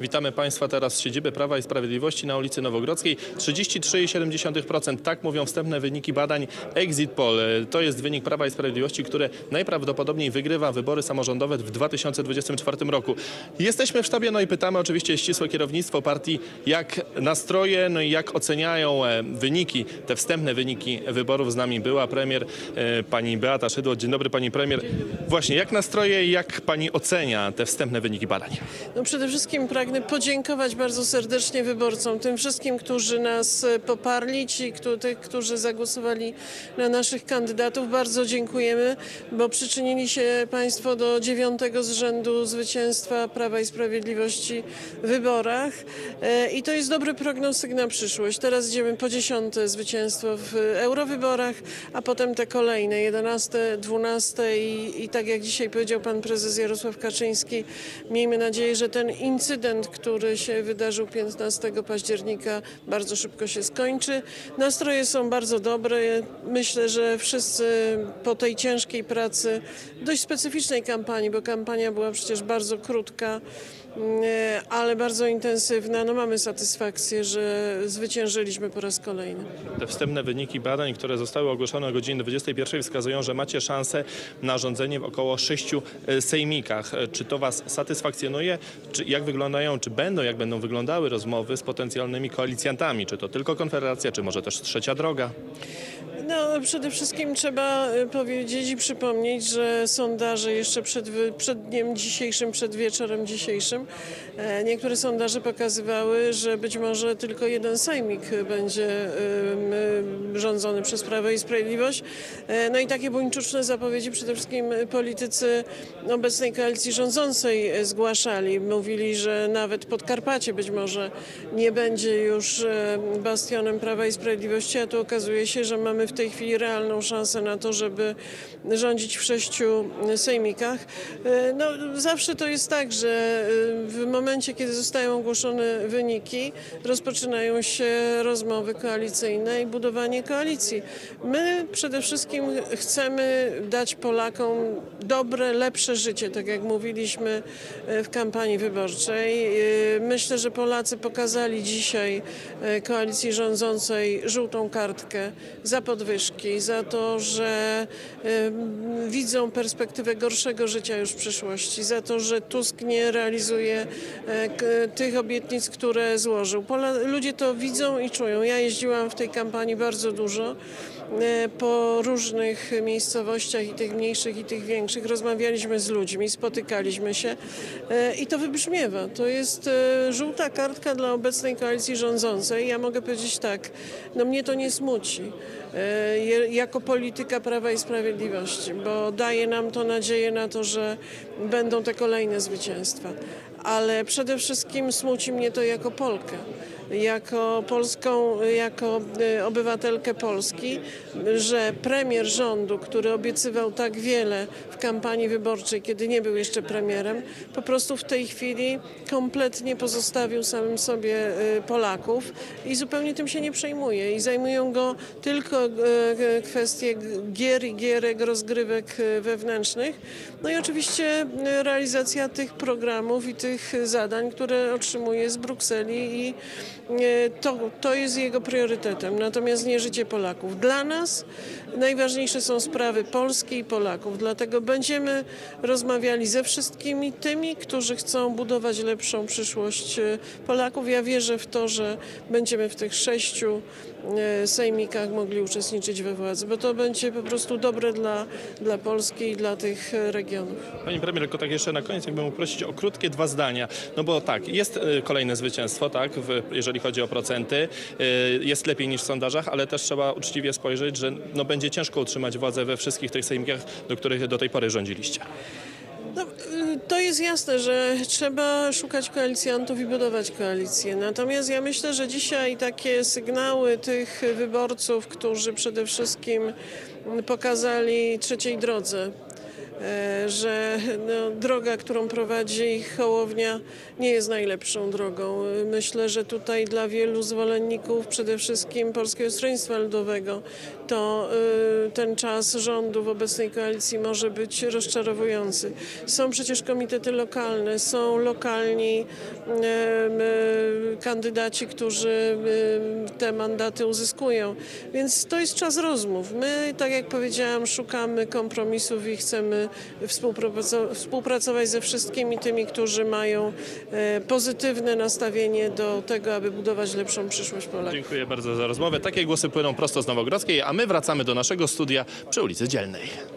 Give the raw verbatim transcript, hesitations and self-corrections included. Witamy Państwa teraz z siedziby Prawa i Sprawiedliwości na ulicy Nowogrodzkiej. trzydzieści trzy przecinek siedem procent, tak mówią wstępne wyniki badań Exit Poll. To jest wynik Prawa i Sprawiedliwości, które najprawdopodobniej wygrywa wybory samorządowe w dwa tysiące dwudziestym czwartym roku. Jesteśmy w sztabie, no i pytamy oczywiście ścisłe kierownictwo partii, jak nastroje, no i jak oceniają wyniki, te wstępne wyniki wyborów. Z nami była premier, pani Beata Szydło. Dzień dobry, pani premier. Właśnie, jak nastroje i jak pani ocenia te wstępne wyniki badań? No przede wszystkim pragnę podziękować bardzo serdecznie wyborcom, tym wszystkim, którzy nas poparli, ci, tych, którzy zagłosowali na naszych kandydatów. Bardzo dziękujemy, bo przyczynili się Państwo do dziewiątego z rzędu zwycięstwa Prawa i Sprawiedliwości w wyborach. I to jest dobry prognostyk na przyszłość. Teraz idziemy po dziesiąte zwycięstwo w eurowyborach, a potem te kolejne, jedenaste, dwunaste i, i tak jak dzisiaj powiedział pan prezes Jarosław Kaczyński, miejmy nadzieję, że ten incydent, który się wydarzył piętnastego października, bardzo szybko się skończy. Nastroje są bardzo dobre. Myślę, że wszyscy po tej ciężkiej pracy, dość specyficznej kampanii, bo kampania była przecież bardzo krótka, ale bardzo intensywna. No mamy satysfakcję, że zwyciężyliśmy po raz kolejny. Te wstępne wyniki badań, które zostały ogłoszone o godzinie dwudziestej pierwszej, wskazują, że macie szansę na rządzenie w około sześciu sejmikach. Czy to Was satysfakcjonuje? Czy jak wyglądają, czy będą, jak będą wyglądały rozmowy z potencjalnymi koalicjantami? Czy to tylko Konfederacja, czy może też Trzecia Droga? No, przede wszystkim trzeba powiedzieć i przypomnieć, że sondaże jeszcze przed, przed dniem dzisiejszym, przed wieczorem dzisiejszym, niektóre sondaże pokazywały, że być może tylko jeden sejmik będzie rządzony przez Prawo i Sprawiedliwość. No i takie buńczuczne zapowiedzi przede wszystkim politycy obecnej koalicji rządzącej zgłaszali. Mówili, że nawet Podkarpacie być może nie będzie już bastionem Prawa i Sprawiedliwości, a tu okazuje się, że mamy w tej chwili realną szansę na to, żeby rządzić w sześciu sejmikach. No, zawsze to jest tak, że w momencie, kiedy zostają ogłoszone wyniki, rozpoczynają się rozmowy koalicyjne i budowanie koalicji. My przede wszystkim chcemy dać Polakom dobre, lepsze życie, tak jak mówiliśmy w kampanii wyborczej. Myślę, że Polacy pokazali dzisiaj koalicji rządzącej żółtą kartkę za podwyżki, za to, że y, widzą perspektywę gorszego życia już w przyszłości, za to, że Tusk nie realizuje y, tych obietnic, które złożył. Pola, ludzie to widzą i czują. Ja jeździłam w tej kampanii bardzo dużo y, po różnych miejscowościach, i tych mniejszych, i tych większych. Rozmawialiśmy z ludźmi, spotykaliśmy się y, i to wybrzmiewa. To jest y, żółta kartka dla obecnej koalicji rządzącej. Ja mogę powiedzieć tak, no mnie to nie smuci jako polityka Prawa i Sprawiedliwości, bo daje nam to nadzieję na to, że będą te kolejne zwycięstwa. Ale przede wszystkim smuci mnie to jako Polkę, jako Polską, jako obywatelkę Polski, że premier rządu, który obiecywał tak wiele w kampanii wyborczej, kiedy nie był jeszcze premierem, po prostu w tej chwili kompletnie pozostawił samym sobie Polaków i zupełnie tym się nie przejmuje. I zajmują go tylko kwestie gier i gierek, rozgrywek wewnętrznych. No i oczywiście realizacja tych programów i tych zadań, które otrzymuje z Brukseli, i To, to jest jego priorytetem, natomiast nie życie Polaków. Dla nas najważniejsze są sprawy Polski i Polaków, dlatego będziemy rozmawiali ze wszystkimi tymi, którzy chcą budować lepszą przyszłość Polaków. Ja wierzę w to, że będziemy w tych sześciu sejmikach mogli uczestniczyć we władzy, bo to będzie po prostu dobre dla, dla Polski i dla tych regionów. Pani premier, tylko tak jeszcze na koniec, jakbym mógł prosić o krótkie dwa zdania, no bo tak, jest kolejne zwycięstwo, tak, w, jeżeli chodzi o procenty, jest lepiej niż w sondażach, ale też trzeba uczciwie spojrzeć, że no, będzie ciężko utrzymać władzę we wszystkich tych sejmikach, do których do tej pory rządziliście. No, to jest jasne, że trzeba szukać koalicjantów i budować koalicję. Natomiast ja myślę, że dzisiaj takie sygnały tych wyborców, którzy przede wszystkim pokazali trzeciej drodze, że no, droga, którą prowadzi Hołownia, nie jest najlepszą drogą. Myślę, że tutaj dla wielu zwolenników, przede wszystkim Polskiego Stronnictwa Ludowego, to y, ten czas rządu w obecnej koalicji może być rozczarowujący. Są przecież komitety lokalne, są lokalni y, y, kandydaci, którzy y, te mandaty uzyskują. Więc to jest czas rozmów. My, tak jak powiedziałam, szukamy kompromisów i chcemy współpracować ze wszystkimi tymi, którzy mają pozytywne nastawienie do tego, aby budować lepszą przyszłość Polaków. Dziękuję bardzo za rozmowę. Takie głosy płyną prosto z Nowogrodzkiej, a my wracamy do naszego studia przy ulicy Dzielnej.